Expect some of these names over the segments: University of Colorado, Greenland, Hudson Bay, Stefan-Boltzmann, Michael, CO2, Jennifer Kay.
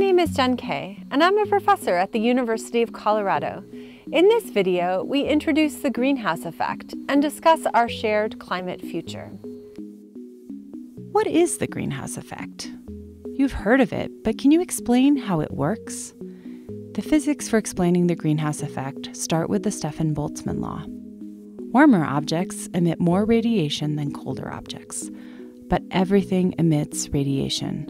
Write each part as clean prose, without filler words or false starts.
name is Jen Kay, and I'm a professor at the University of Colorado. In this video, we introduce the greenhouse effect and discuss our shared climate future. What is the greenhouse effect? You've heard of it, but can you explain how it works? The physics for explaining the greenhouse effect start with the Stefan-Boltzmann law. Warmer objects emit more radiation than colder objects, but everything emits radiation.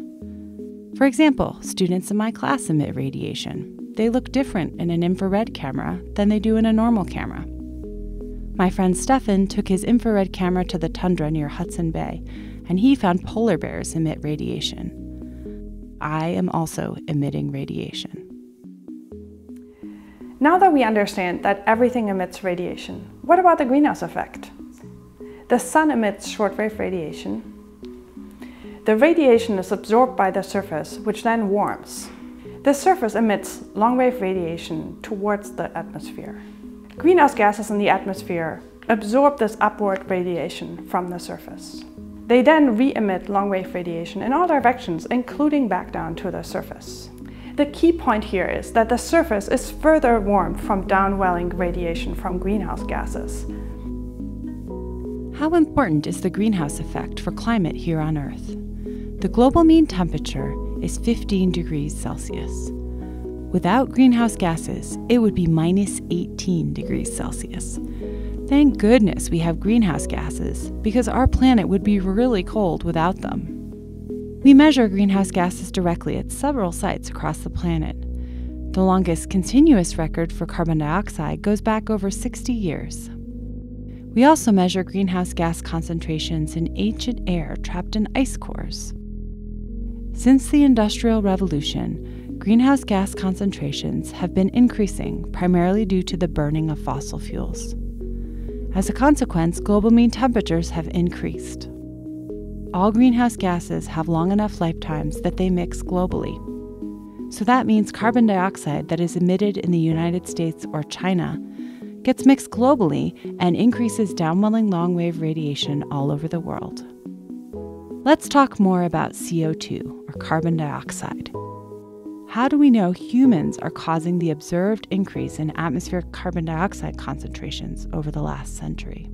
For example, students in my class emit radiation. They look different in an infrared camera than they do in a normal camera. My friend Stefan took his infrared camera to the tundra near Hudson Bay, and he found polar bears emit radiation. I am also emitting radiation. Now that we understand that everything emits radiation, what about the greenhouse effect? The sun emits shortwave radiation. The radiation is absorbed by the surface, which then warms. The surface emits long-wave radiation towards the atmosphere. Greenhouse gases in the atmosphere absorb this upward radiation from the surface. They then re-emit long-wave radiation in all directions, including back down to the surface. The key point here is that the surface is further warmed from downwelling radiation from greenhouse gases. How important is the greenhouse effect for climate here on Earth? The global mean temperature is 15 degrees Celsius. Without greenhouse gases, it would be minus 18 degrees Celsius. Thank goodness we have greenhouse gases, because our planet would be really cold without them. We measure greenhouse gases directly at several sites across the planet. The longest continuous record for carbon dioxide goes back over 60 years. We also measure greenhouse gas concentrations in ancient air trapped in ice cores. Since the Industrial Revolution, greenhouse gas concentrations have been increasing, primarily due to the burning of fossil fuels. As a consequence, global mean temperatures have increased. All greenhouse gases have long enough lifetimes that they mix globally. So that means carbon dioxide that is emitted in the United States or China gets mixed globally and increases downwelling long-wave radiation all over the world. Let's talk more about CO2, or carbon dioxide. How do we know humans are causing the observed increase in atmospheric carbon dioxide concentrations over the last century?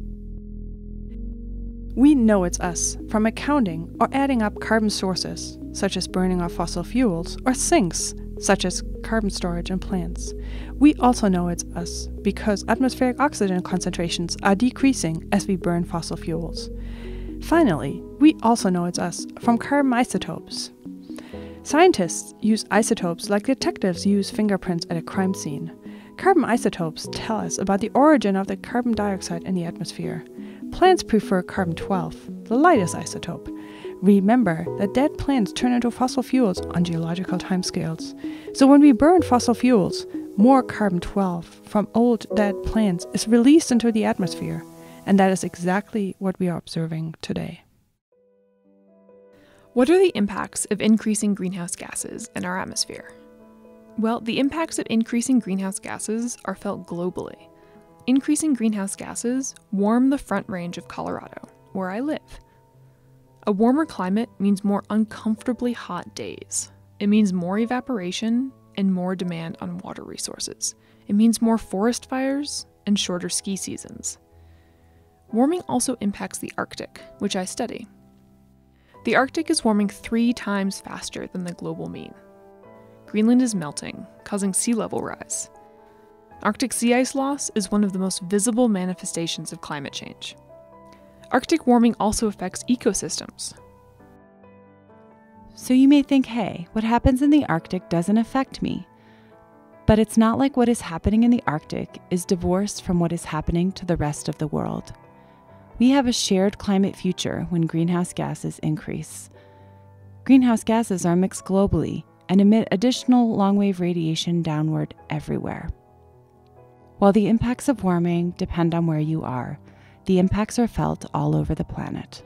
We know it's us from accounting or adding up carbon sources, such as burning off fossil fuels, or sinks, such as carbon storage in plants. We also know it's us because atmospheric oxygen concentrations are decreasing as we burn fossil fuels. Finally, we also know it's us from carbon isotopes. Scientists use isotopes like detectives use fingerprints at a crime scene. Carbon isotopes tell us about the origin of the carbon dioxide in the atmosphere. Plants prefer carbon-12, the lightest isotope. Remember that dead plants turn into fossil fuels on geological timescales. So when we burn fossil fuels, more carbon-12 from old dead plants is released into the atmosphere. And that is exactly what we are observing today. What are the impacts of increasing greenhouse gases in our atmosphere? Well, the impacts of increasing greenhouse gases are felt globally. Increasing greenhouse gases warm the Front Range of Colorado, where I live. A warmer climate means more uncomfortably hot days. It means more evaporation and more demand on water resources. It means more forest fires and shorter ski seasons. Warming also impacts the Arctic, which I study. The Arctic is warming 3 times faster than the global mean. Greenland is melting, causing sea level rise. Arctic sea ice loss is one of the most visible manifestations of climate change. Arctic warming also affects ecosystems. So you may think, hey, what happens in the Arctic doesn't affect me. But it's not like what is happening in the Arctic is divorced from what is happening to the rest of the world. We have a shared climate future when greenhouse gases increase. Greenhouse gases are mixed globally and emit additional long-wave radiation downward everywhere. While the impacts of warming depend on where you are, the impacts are felt all over the planet.